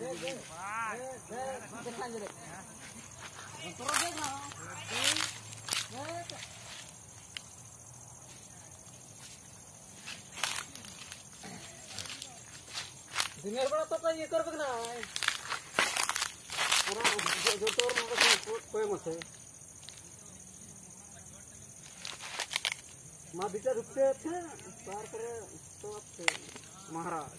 Dengar mana tokoh yang kor berkenaan? Orang jotor mereka boleh masuk. माँ बिचार रुकते थे पार करे तो आपसे महाराज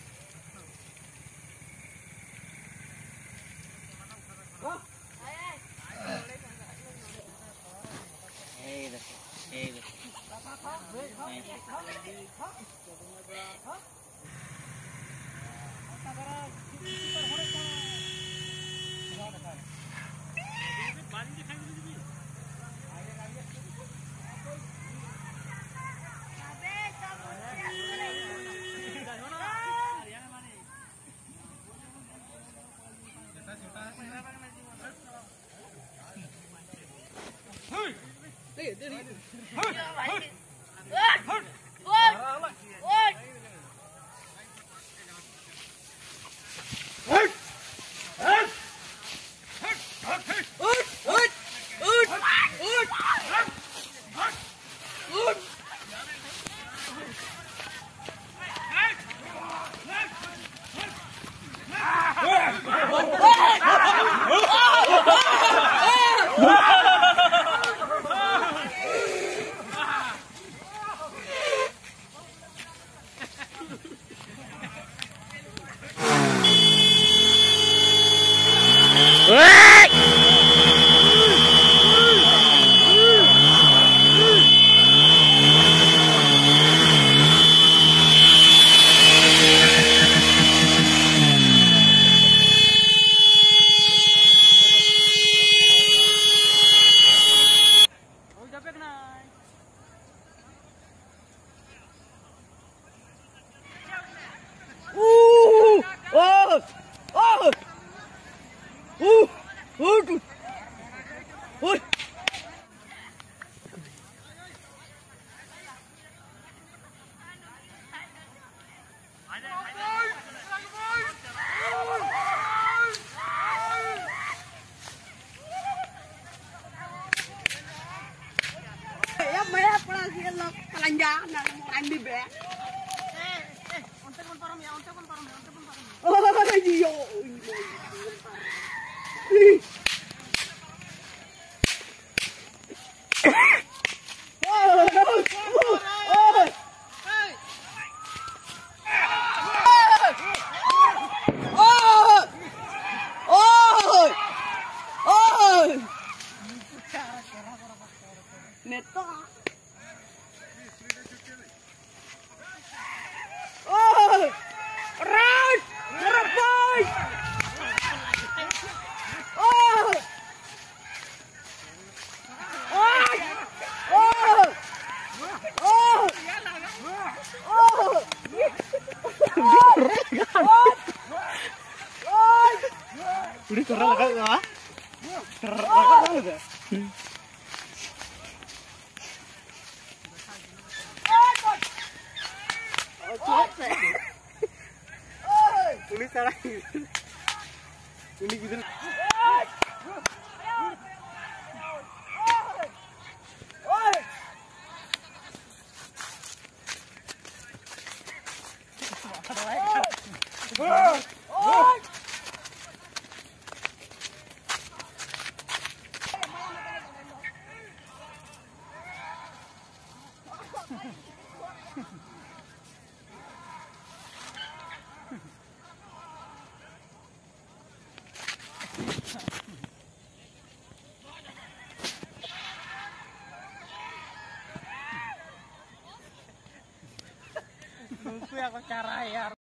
Aku cara ya.